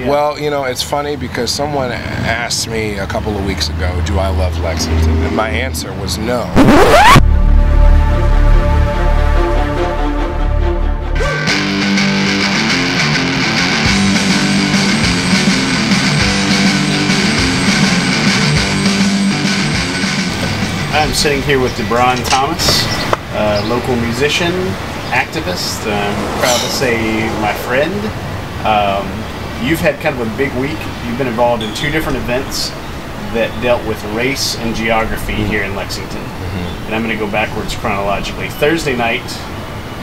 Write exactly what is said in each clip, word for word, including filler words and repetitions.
Yeah. Well, you know, it's funny because someone asked me a couple of weeks ago, do I love Lexington? And my answer was no. I'm sitting here with Debraun Thomas, a local musician, activist, I'm proud to say my friend. Um, you've had kind of a big week. You've been involved in two different events that dealt with race and geography here in Lexington. Mm-hmm. And I'm going to go backwards chronologically. Thursday night,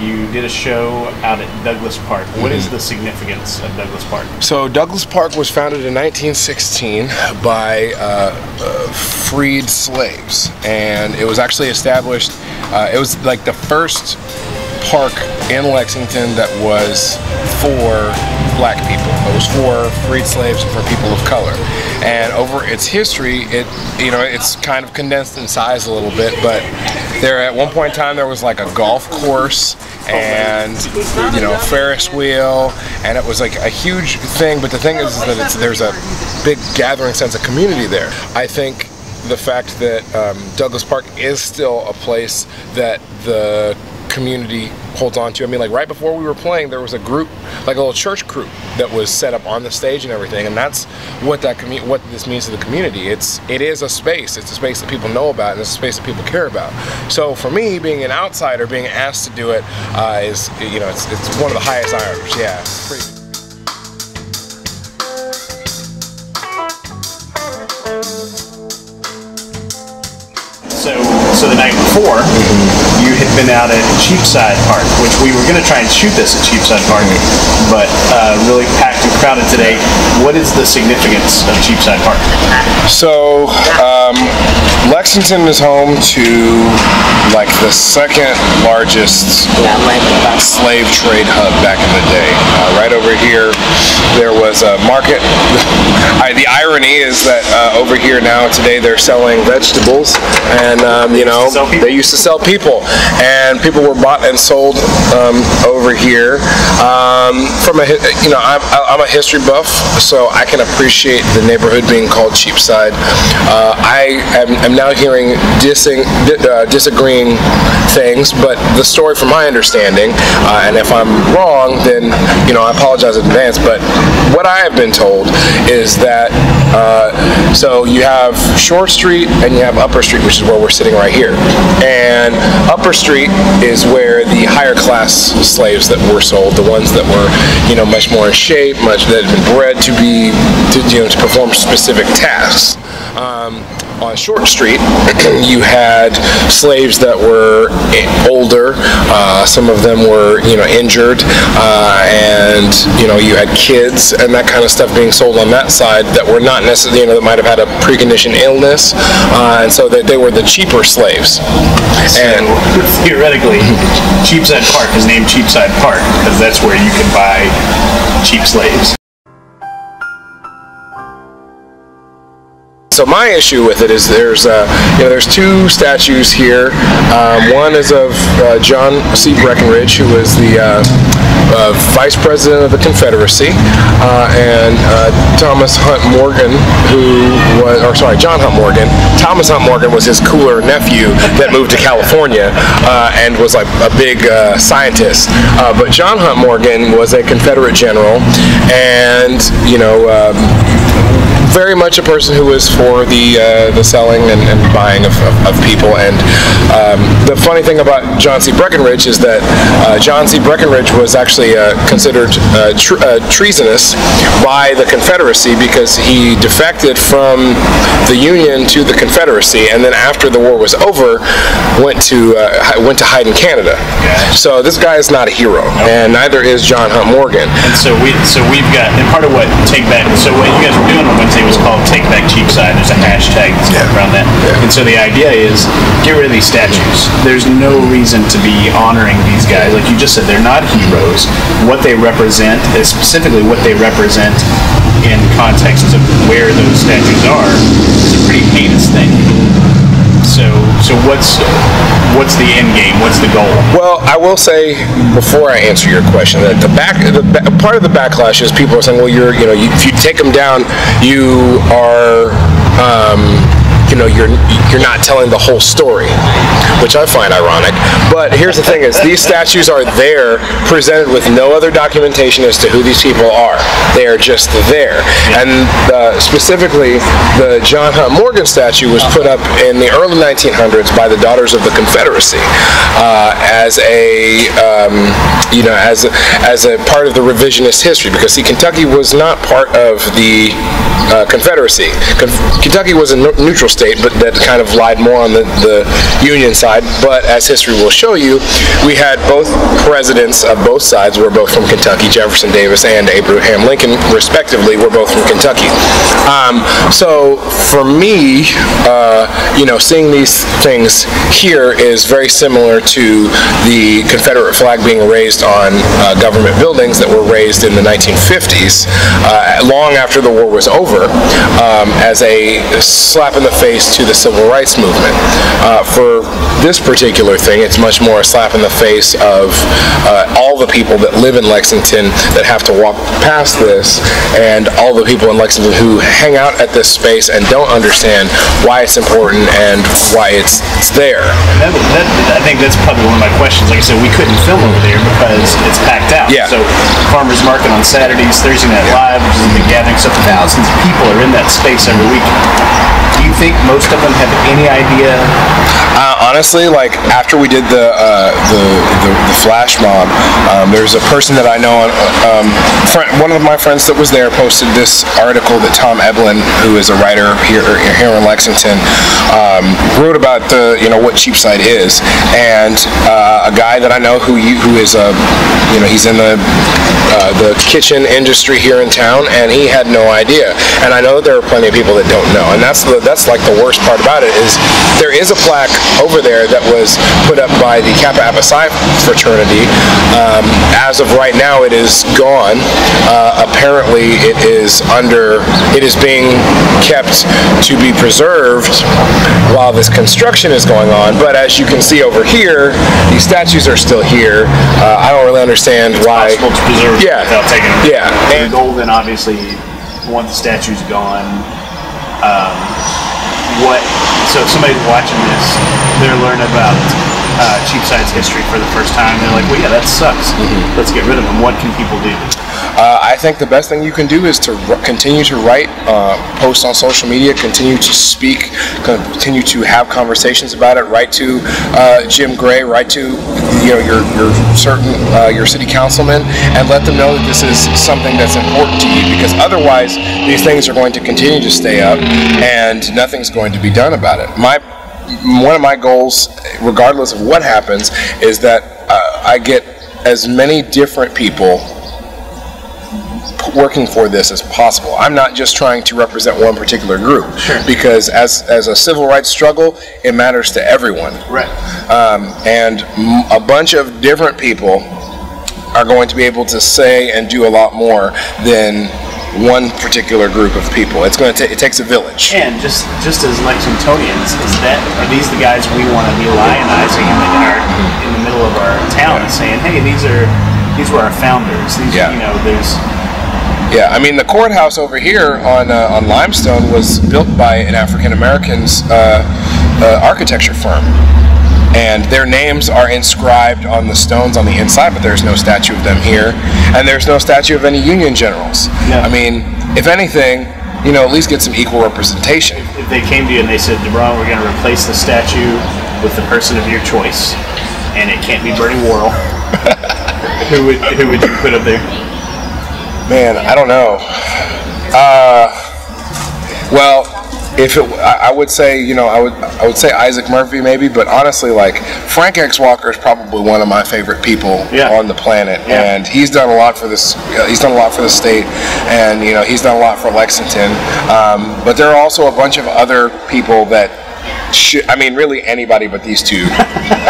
you did a show out at Douglas Park. Mm-hmm. What is the significance of Douglas Park? So Douglas Park was founded in nineteen sixteen by uh, uh, freed slaves. And it was actually established, uh, it was like the first park in Lexington that was for black people. It was for freed slaves and for people of color. And over its history, it you know it's kind of condensed in size a little bit, but there at one point in time there was like a golf course and you know Ferris wheel, and it was like a huge thing. But the thing is, is that it's, there's a big gathering sense of community there. I think the fact that um, Douglas Park is still a place that the community holds on to. I mean, like right before we were playing, there was a group, like a little church group that was set up on the stage and everything, and that's what that commu what this means to the community. It's it is a space. It's a space that people know about, and it's a space that people care about. So for me, being an outsider, being asked to do it, uh, is you know, it's it's one of the highest honors. Yeah. It's pretty So the night before, you had been out at Cheapside Park, which we were going to try and shoot this at Cheapside Park, but uh, really packed and crowded today. What is the significance of Cheapside Park? So um, Lexington is home to like the second largest slave trade hub back in the day. Uh, right over here, there was a market. I, the irony is that uh, over here now today they're selling vegetables and. Um, you know, they used to sell people, and people were bought and sold um, over here. Um, from a, you know, I'm, I'm a history buff, so I can appreciate the neighborhood being called Cheapside. Uh, I am I'm now hearing dissing, uh, disagreeing things, but the story, from my understanding, uh, and if I'm wrong, then you know I apologize in advance. But what I have been told is that uh, so you have Shore Street and you have Upper Street, which is where we're sitting right here, and Upper Street is where the higher class slaves that were sold, the ones that were, you know, much more in shape, much that had been bred to be, to, you know, to perform specific tasks. Um, on Short Street, you had slaves that were older. Uh, some of them were, you know, injured, uh, and you know, you had kids and that kind of stuff being sold on that side that were not necessarily, you know, that might have had a preconditioned illness, uh, and so that they, they were the cheaper slaves. So and theoretically, Cheapside Park is named Cheapside Park because that's where you can buy cheap slaves. So my issue with it is there's uh, you know there's two statues here. Um, one is of uh, John C. Breckinridge, who was the uh, uh, Vice President of the Confederacy, uh, and uh, Thomas Hunt Morgan, who was, or sorry, John Hunt Morgan. Thomas Hunt Morgan was his cooler nephew that moved to California uh, and was like a big uh, scientist. Uh, but John Hunt Morgan was a Confederate general, and you know. Um, Very much a person who was for the uh, the selling and, and buying of, of, of people. And um, the funny thing about John C. Breckinridge is that uh, John C. Breckinridge was actually uh, considered uh, tre uh, treasonous by the Confederacy because he defected from the Union to the Confederacy, and then after the war was over, went to uh, went to hide in Canada. So this guy is not a hero, and neither is John Hunt Morgan. And so we so we've got, and part of what Take Back. So what you guys were doing on Wednesday. It was called Take Back Cheapside. There's a hashtag that's yeah. around that. Yeah. And so the idea is get rid of these statues. There's no reason to be honoring these guys. Like you just said, they're not heroes. What they represent is specifically what they represent in contexts of where those statues are. It's a pretty heinous thing. So, so what's what's the end game? What's the goal? Well, I will say before I answer your question that the back, the part of the backlash is people are saying, well, you're, you know, you, if you take them down, you are. Um, You know, you're you're not telling the whole story, which I find ironic. But here's the thing: is these statues are there, presented with no other documentation as to who these people are. They are just there. And uh, specifically, the John Hunt Morgan statue was put up in the early nineteen hundreds by the Daughters of the Confederacy uh, as a um, you know as a, as a part of the revisionist history, because see, Kentucky was not part of the uh, Confederacy. Conf- Kentucky was a no- neutral state. State, but that kind of lied more on the, the Union side. But as history will show you, we had both presidents of both sides were both from Kentucky. Jefferson Davis and Abraham Lincoln, respectively, were both from Kentucky. Um, so for me, uh, you know, seeing these things here is very similar to the Confederate flag being raised on uh, government buildings that were raised in the nineteen fifties, uh, long after the war was over, um, as a slap in the face to the civil rights movement. Uh, for this particular thing, it's much more a slap in the face of uh, all the people that live in Lexington that have to walk past this, and all the people in Lexington who hang out at this space and don't understand why it's important and why it's, it's there. That, that, I think that's probably one of my questions. Like I said, we couldn't film over there because it's packed out. Yeah. So farmers market on Saturdays, Thursday Night Live, which is a big gathering, so thousands of people are in that space every weekend. Do you think most of them have any idea? Uh, honestly, like after we did the uh, the, the the flash mob, um, there's a person that I know. Um, friend, one of my friends that was there posted this article that Tom Eblin, who is a writer here here in Lexington, um, wrote about the you know what Cheapside is, and uh, a guy that I know who you, who is a you know he's in the uh, the kitchen industry here in town, and he had no idea. And I know that there are plenty of people that don't know, and that's the that's like the worst part about it is there is a plaque over there that was put up by the Kappa Alpha Psi fraternity. Um, as of right now, it is gone. Uh, apparently, it is under. It is being kept to be preserved while this construction is going on. But as you can see over here, these statues are still here. Uh, I don't really understand it's why. Possible to preserve yeah. without taking them. Yeah. And Golden obviously want the statues gone. Um, what so if somebody's watching this, they're learning about uh, Cheapside's history for the first time. They're like, well, yeah, that sucks. Mm-hmm. Let's get rid of them. What can people do? Uh, I think the best thing you can do is to r- continue to write, uh, post on social media, continue to speak, continue to have conversations about it. Write to uh, Jim Gray, write to you know your your certain uh, your city councilman, and let them know that this is something that's important to you. Because otherwise, these things are going to continue to stay up, and nothing's going to be done about it. My one of my goals, regardless of what happens, is that uh, I get as many different people working for this as possible. I'm not just trying to represent one particular group, sure. because as as a civil rights struggle, it matters to everyone. Right. Um, and m- a bunch of different people are going to be able to say and do a lot more than one particular group of people. It's going to take, it takes a village. And just just as Lexingtonians, is that are these the guys we want to be lionizing in the, our, in the middle of our town, yeah. saying, hey, these are these were our founders. These yeah. you know, there's. Yeah, I mean the courthouse over here on uh, on Limestone was built by an African American's uh, uh, architecture firm, and their names are inscribed on the stones on the inside, but there's no statue of them here, and there's no statue of any Union generals. No. I mean, if anything, you know, at least get some equal representation. If they came to you and they said, "Debraun, we're going to replace the statue with the person of your choice, and it can't be Bernie Worrell," who would who would you put up there? Man, I don't know. Uh, well, if it, I, I would say, you know, I would, I would say Isaac Murphy maybe, but honestly, like Frank X Walker is probably one of my favorite people yeah. on the planet, yeah. and he's done a lot for this. Uh, he's done a lot for the state, and you know, he's done a lot for Lexington. Um, but there are also a bunch of other people that. Should, I mean, really anybody but these two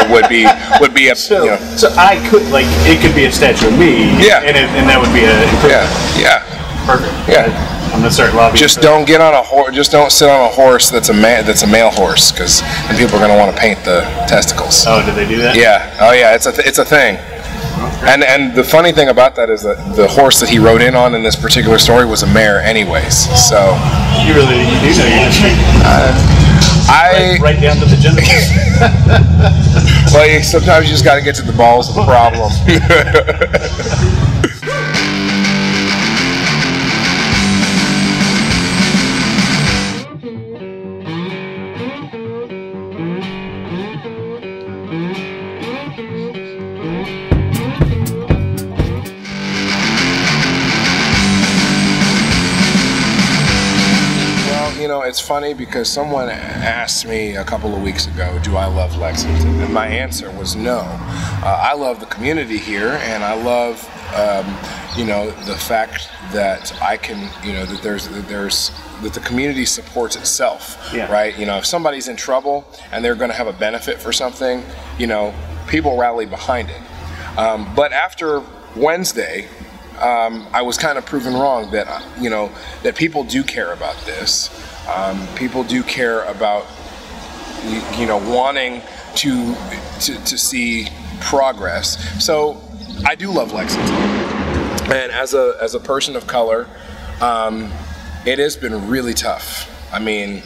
would be would be a. So, you know. so I could like it could be a statue of me. Yeah. And it, and that would be a. Improvement. Yeah. Yeah. Perfect. Yeah. I, I'm gonna start lobbying. Just don't get on a horse. Just don't sit on a horse that's a man. That's a male horse, because then people are gonna want to paint the testicles. Oh, did they do that? Yeah. Oh, yeah. It's a th it's a thing. Okay. And and the funny thing about that is that the horse that he rode in on in this particular story was a mare, anyways. So you really you do know your history. Uh, I right, right down to the genitals. Well, you, sometimes you just got to get to the balls of the problem. It's funny because someone asked me a couple of weeks ago, do I love Lexington? And my answer was no. Uh, I love the community here, and I love, um, you know, the fact that I can, you know, that there's, that there's, that the community supports itself, yeah. Right? You know, if somebody's in trouble and they're going to have a benefit for something, you know, people rally behind it. Um, but after Wednesday, um, I was kind of proven wrong that, you know, that people do care about this. Um, people do care about, you, you know, wanting to, to to see progress. So I do love Lexington, and as a as a person of color, um, it has been really tough. I mean,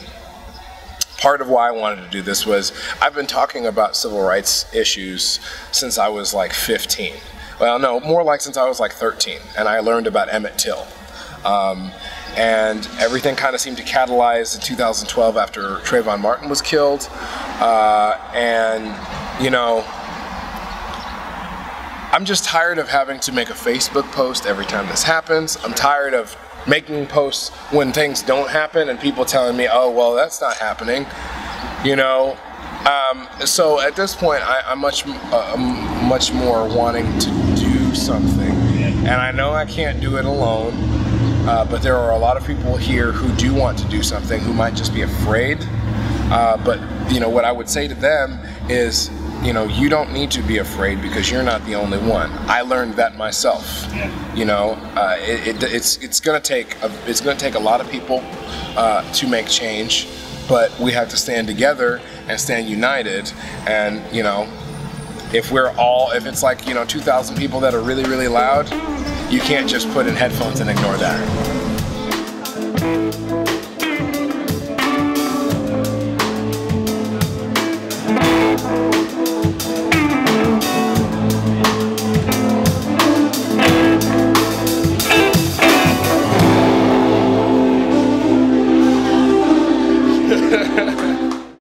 part of why I wanted to do this was I've been talking about civil rights issues since I was like fifteen. Well, no, more like since I was like thirteen, and I learned about Emmett Till. Um, and everything kind of seemed to catalyze in two thousand twelve after Trayvon Martin was killed, uh, and you know, I'm just tired of having to make a Facebook post every time this happens. I'm tired of making posts when things don't happen and people telling me, oh, well, that's not happening, you know. Um, so at this point, I, I'm much, uh, I'm much more wanting to do something, and I know I can't do it alone. Uh, but there are a lot of people here who do want to do something, who might just be afraid. Uh, but, you know, what I would say to them is, you know, you don't need to be afraid because you're not the only one. I learned that myself. Yeah. You know, uh, it, it, it's it's going to take a, it's going to take a lot of people uh, to make change, but we have to stand together and stand united. And you know, if we're all, if it's like, you know, two thousand people that are really, really loud. You can't just put in headphones and ignore that.